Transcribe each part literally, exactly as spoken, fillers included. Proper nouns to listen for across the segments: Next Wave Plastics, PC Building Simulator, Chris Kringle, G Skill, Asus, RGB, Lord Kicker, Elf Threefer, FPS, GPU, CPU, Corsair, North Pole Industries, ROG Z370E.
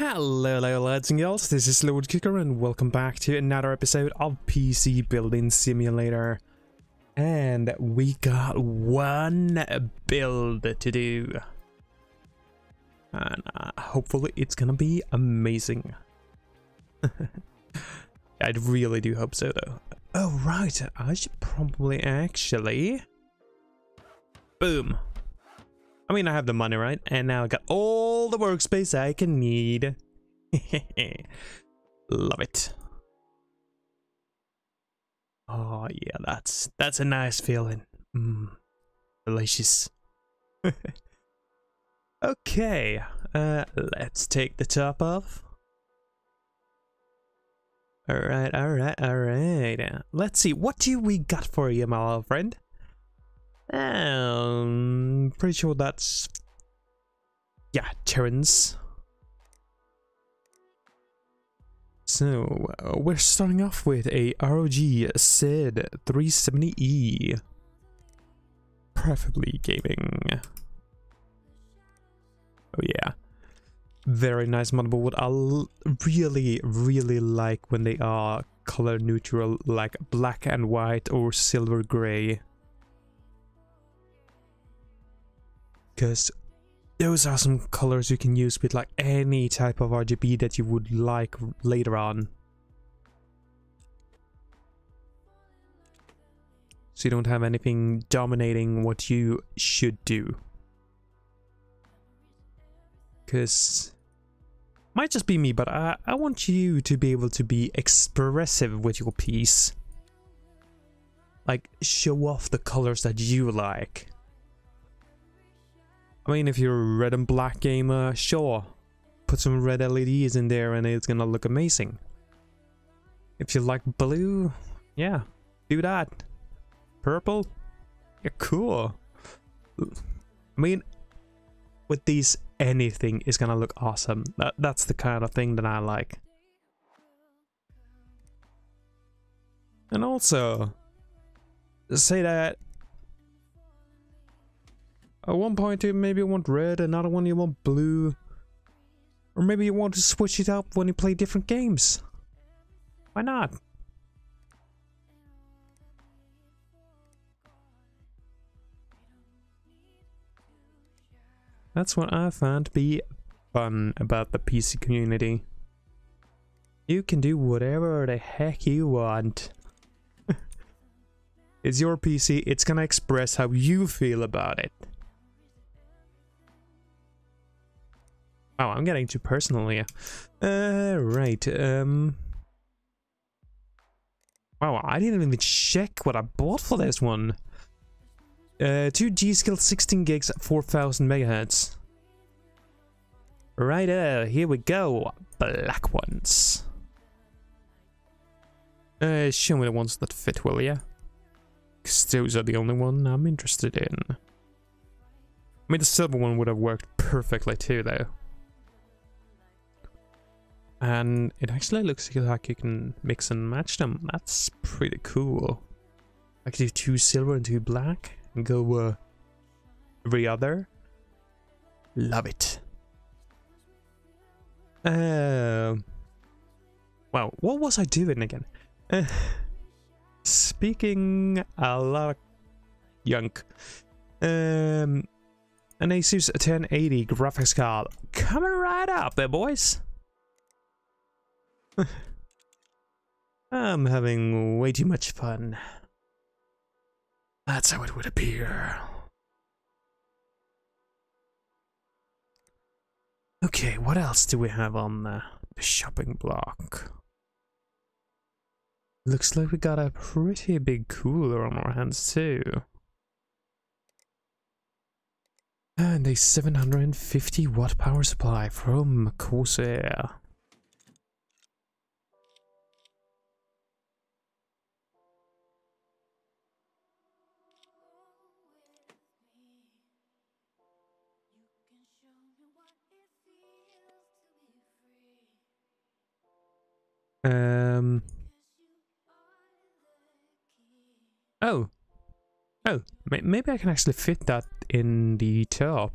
Hello, hello lads and girls, this is Lord Kicker and welcome back to another episode of P C Building Simulator. And we got one build to do. And uh, hopefully it's gonna be amazing. I really do hope so though. Oh right, I should probably actually... Boom. I mean, I have the money, right? And now I got all the workspace I can need. Love it. Oh yeah, that's that's a nice feeling. Mm, delicious. Okay, uh, let's take the top off. All right, all right, all right. Let's see, what do we got for you, my old friend? Um, pretty sure that's, yeah, Terrence. So uh, we're starting off with a R O G Z three seventy E, preferably gaming. Oh yeah, very nice motherboard. I really, really like when they are color neutral, like black and white or silver gray. Because those are some colors you can use with like any type of R G B that you would like later on. So you don't have anything dominating what you should do. Because, might just be me, but I, I want you to be able to be expressive with your piece. Like, show off the colors that you like. I mean, if you're a red and black gamer, sure, put some red L E Ds in there and it's gonna look amazing. If you like blue, yeah, do that. Purple, yeah, cool. I mean, with these, anything is gonna look awesome. That, that's the kind of thing that I like. And also, say that at one point you maybe want red, another one you want blue. Or maybe you want to switch it up when you play different games. Why not? That's what I find to be fun about the P C community. You can do whatever the heck you want. It's your P C, it's gonna express how you feel about it. Wow, I'm getting too personal here. Uh, right. Um, wow, I didn't even check what I bought for this one. Uh, two G Skill sixteen gigs at four thousand megahertz. Right, uh, here we go. Black ones. Uh, show me the ones that fit, will ya? Because those are the only one I'm interested in. I mean, the silver one would have worked perfectly too, though. And it actually looks like you can mix and match them. That's pretty cool. I could do two silver and two black and go uh, every other. Love it. Uh, wow, what was I doing again? Uh, speaking a lot of junk. Um, an Asus ten eighty graphics card. Coming right up there, boys. I'm having way too much fun. That's how it would appear. Okay, what else do we have on the shopping block? Looks like we got a pretty big cooler on our hands too. And a seven hundred fifty watt power supply from Corsair. Um. Oh. Oh. Maybe I can actually fit that in the top.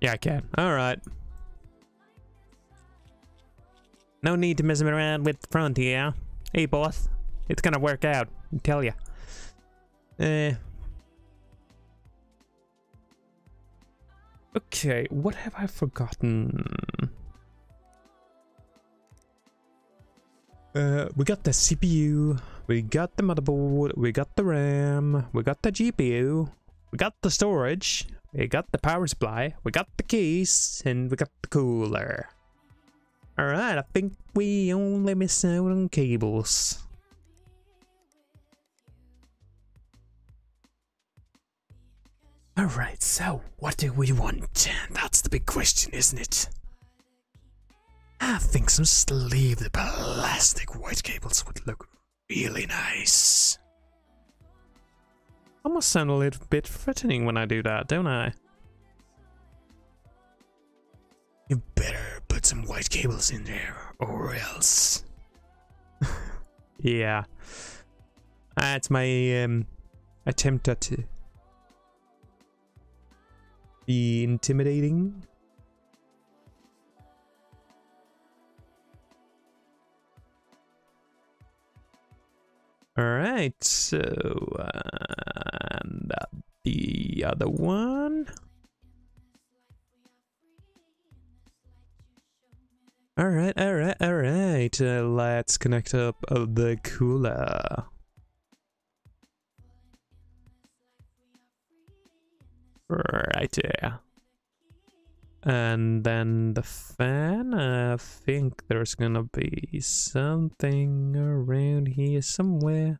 Yeah, I can. Alright. No need to mess around with the frontier. Hey, boss. It's gonna work out, I tell ya. Eh. Okay, what have I forgotten? Uh, we got the C P U, we got the motherboard, we got the RAM, we got the G P U, we got the storage, we got the power supply, we got the keys, and we got the cooler. Alright, I think we only miss out on cables. Alright, so what do we want? That's the big question, isn't it? I think some sleeved plastic white cables would look really nice. I must sound a little bit threatening when I do that, don't I? You better put some white cables in there, or else. Yeah. That's my um, attempt at... Uh, be intimidating. All right, so uh, and the other one. All right, all right, all right. Uh, let's connect up uh, the cooler. Right there. And then the fan. I think there's gonna be something around here somewhere.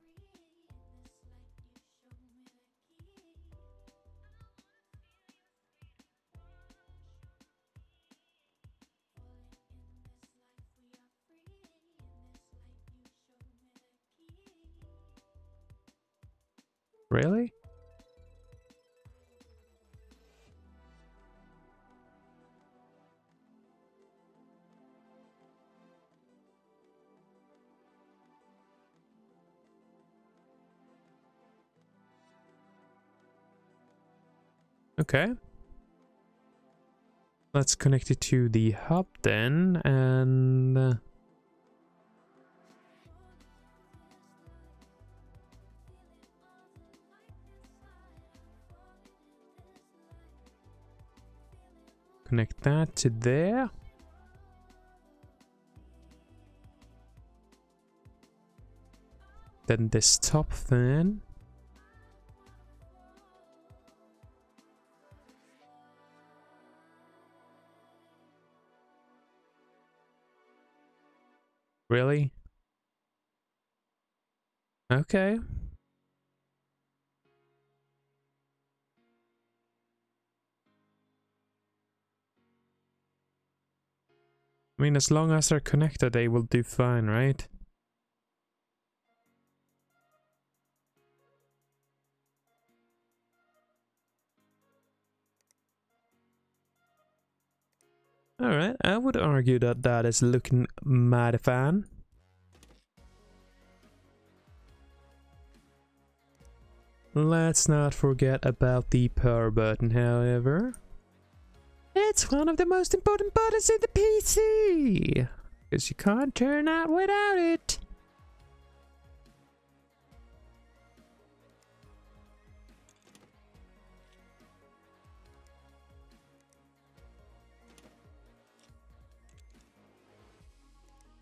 Really? Okay, let's connect it to the hub then, and uh, connect that to there. Then this top fan. Really? Okay. I mean, as long as they're connected, they will do fine, right? Alright, I would argue that that is looking mighty fine. Let's not forget about the power button, however. It's one of the most important buttons in the P C! Because you can't turn out without it.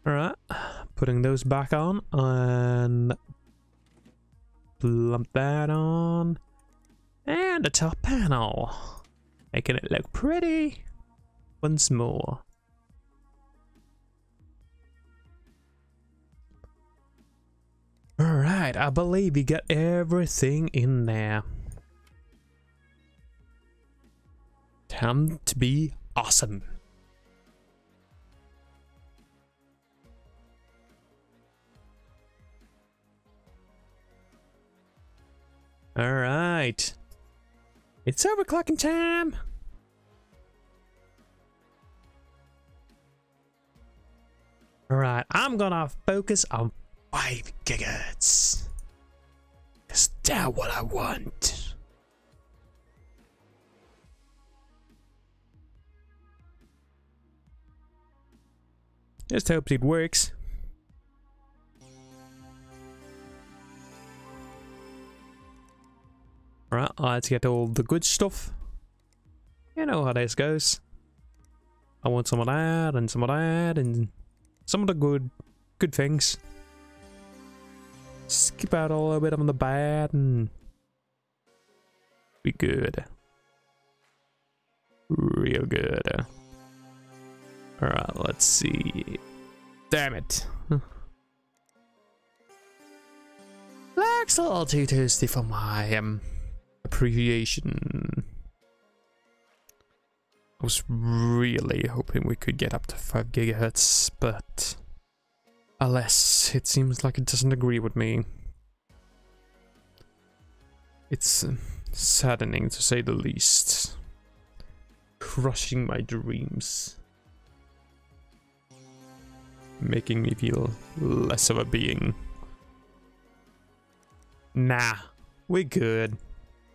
Alright, putting those back on and plump that on. And the top panel. Making it look pretty once more. Alright, I believe we got everything in there. Time to be awesome. Alright. It's overclocking time! Alright, I'm gonna focus on five gigahertz. Is that what I want? Just hope it works. Alright, let's get all the good stuff. You know how this goes. I want some of that and some of that and some of the good good things. Skip out a little bit on the bad and be good. Real good. Alright, let's see. Damn it. Looks a little too thirsty for my um appreciation. I was really hoping we could get up to five gigahertz, but alas, it seems like it doesn't agree with me. It's uh, saddening to say the least. Crushing my dreams. Making me feel less of a being. Nah, we're good.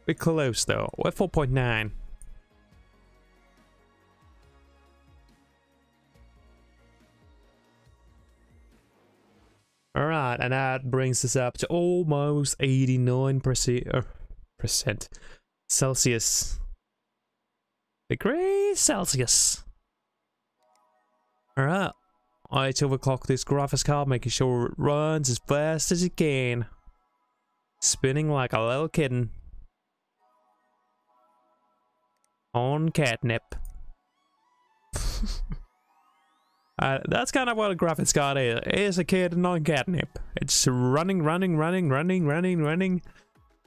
We're close though, we're four point nine. Alright, and that brings us up to almost eighty-nine percent Celsius. Degrees Celsius. Alright, let's overclock this graphics card, making sure it runs as fast as it can. Spinning like a little kitten. On catnip. Uh, that's kind of what a graphics card is. It's a kid on catnip. It's running, running, running, running, running, running.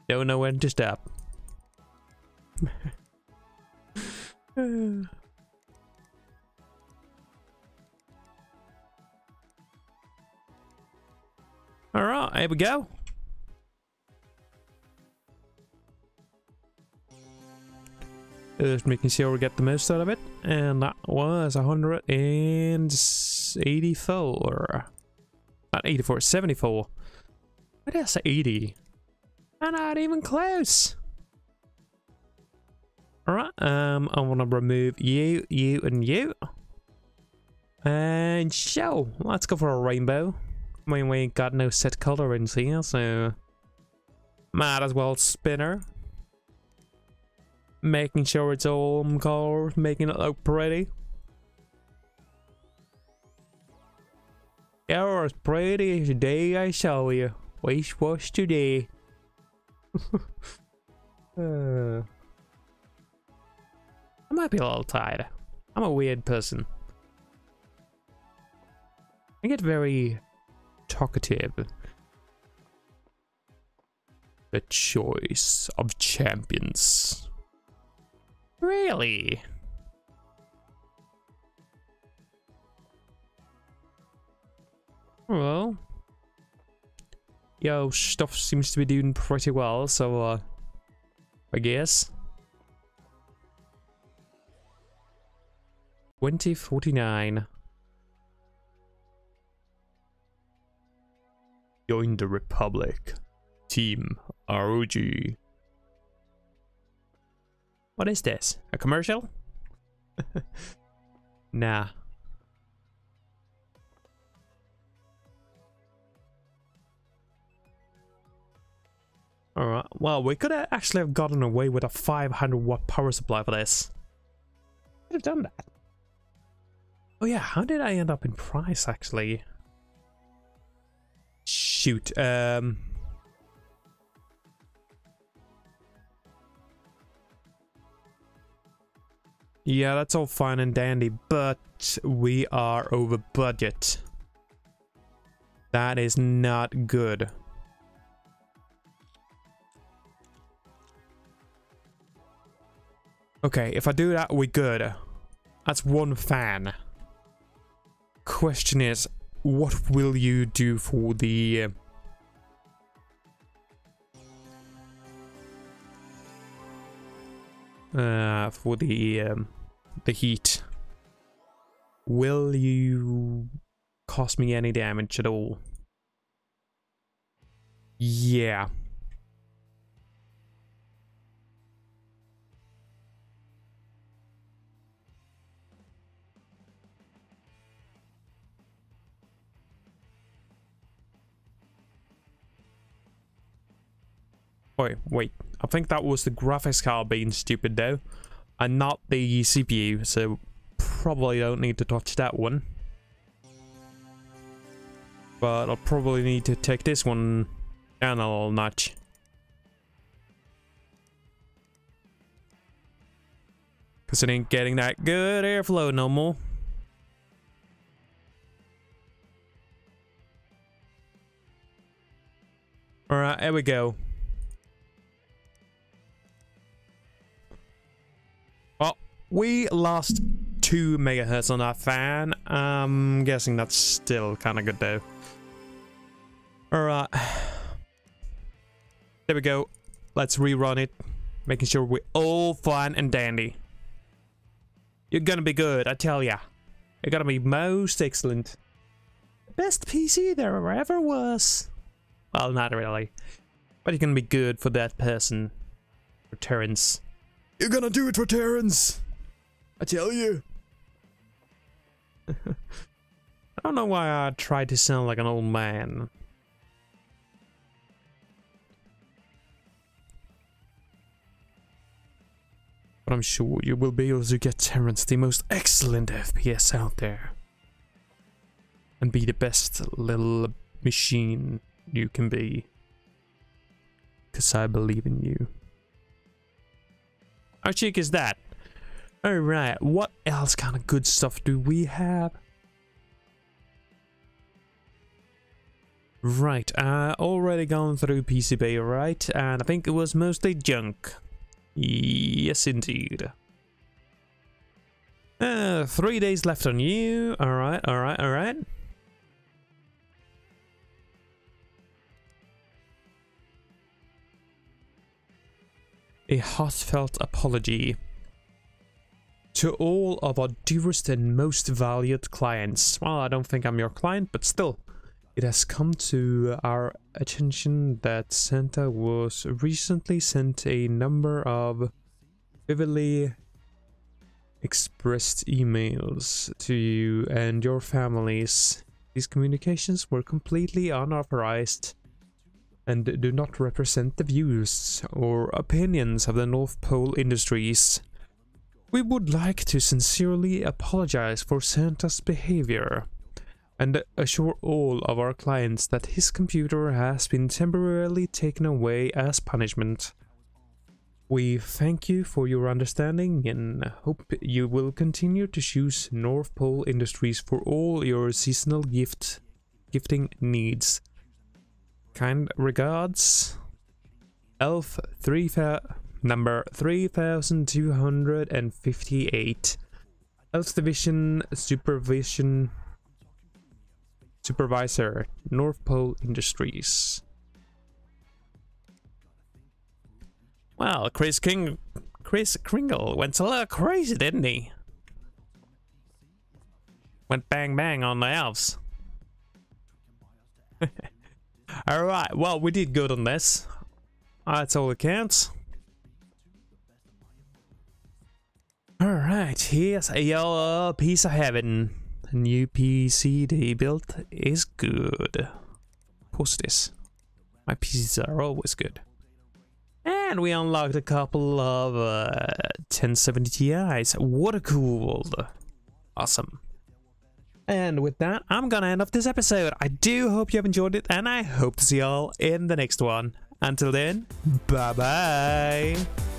Don't know when to stop. Alright, here we go. Just making sure we get the most out of it, and that was one hundred eighty-four. Not eighty-four, seventy-four. What did I say? eighty? I'm not even close. Alright, um, I want to remove you, you, and you. And show. Let's go for a rainbow. I mean, we ain't got no set color in here, so might as well spinner. Making sure it's all colors, making it look pretty. You're as pretty as the day I saw you, which was today. uh, I might be a little tired. I'm a weird person. I get very talkative. The choice of champions. Really? Well, yo, stuff seems to be doing pretty well, so uh, I guess twenty forty-nine. Join the Republic, Team R O G. What is this? A commercial? Nah. Alright, well, we could have actually have gotten away with a five hundred watt power supply for this. Could have done that. Oh yeah, how did I end up in price actually? Shoot, um... yeah, that's all fine and dandy, but we are over budget. That is not good. Okay, if I do that, we're good. That's one fan. Question is, what will you do for the... uh, for the... Um, the heat. Will you cost me any damage at all? Yeah. Oh, wait. I think that was the graphics card being stupid, though, and not the C P U, so probably don't need to touch that one. But I'll probably need to take this one down a little notch. Because it ain't getting that good airflow no more. Alright, there we go. Well, we lost two megahertz on that fan. I'm guessing that's still kind of good though. Alright. There we go. Let's rerun it. Making sure we're all fine and dandy. You're gonna be good, I tell ya. You're gonna be most excellent. Best P C there ever was. Well, not really. But it can be good for that person. For Terrence. You're gonna do it for Terrence! I tell you! I don't know why I tried to sound like an old man. But I'm sure you will be able to get Terrence the most excellent F P S out there. And be the best little machine you can be, because I believe in you. How cheek is that? Alright, what else kind of good stuff do we have? Right, I already gone through P C B, right? And I think it was mostly junk. Yes, indeed. Uh, three days left on you. Alright, alright, alright. A heartfelt apology to all of our dearest and most valued clients. Well, I don't think I'm your client, but still. It has come to our attention that Santa was recently sent a number of vividly expressed emails to you and your families. These communications were completely unauthorized and do not represent the views or opinions of the North Pole Industries. We would like to sincerely apologize for Santa's behavior and assure all of our clients that his computer has been temporarily taken away as punishment. We thank you for your understanding and hope you will continue to choose North Pole Industries for all your seasonal gift gifting needs. Kind regards, Elf Threefer number three thousand two hundred fifty-eight. Elf Division Supervision Supervisor, North Pole Industries. Well, Chris King, Chris Kringle went a little crazy, didn't he? Went bang bang on the elves. Alright, well, we did good on this. That's all that counts. Alright, here's your piece of heaven. The new P C they built is good. Post this. My P Cs are always good. And we unlocked a couple of uh, ten seventy T Is. Water-cooled. Awesome. And with that, I'm gonna end off this episode. I do hope you have enjoyed it, and I hope to see y'all in the next one. Until then, bye-bye.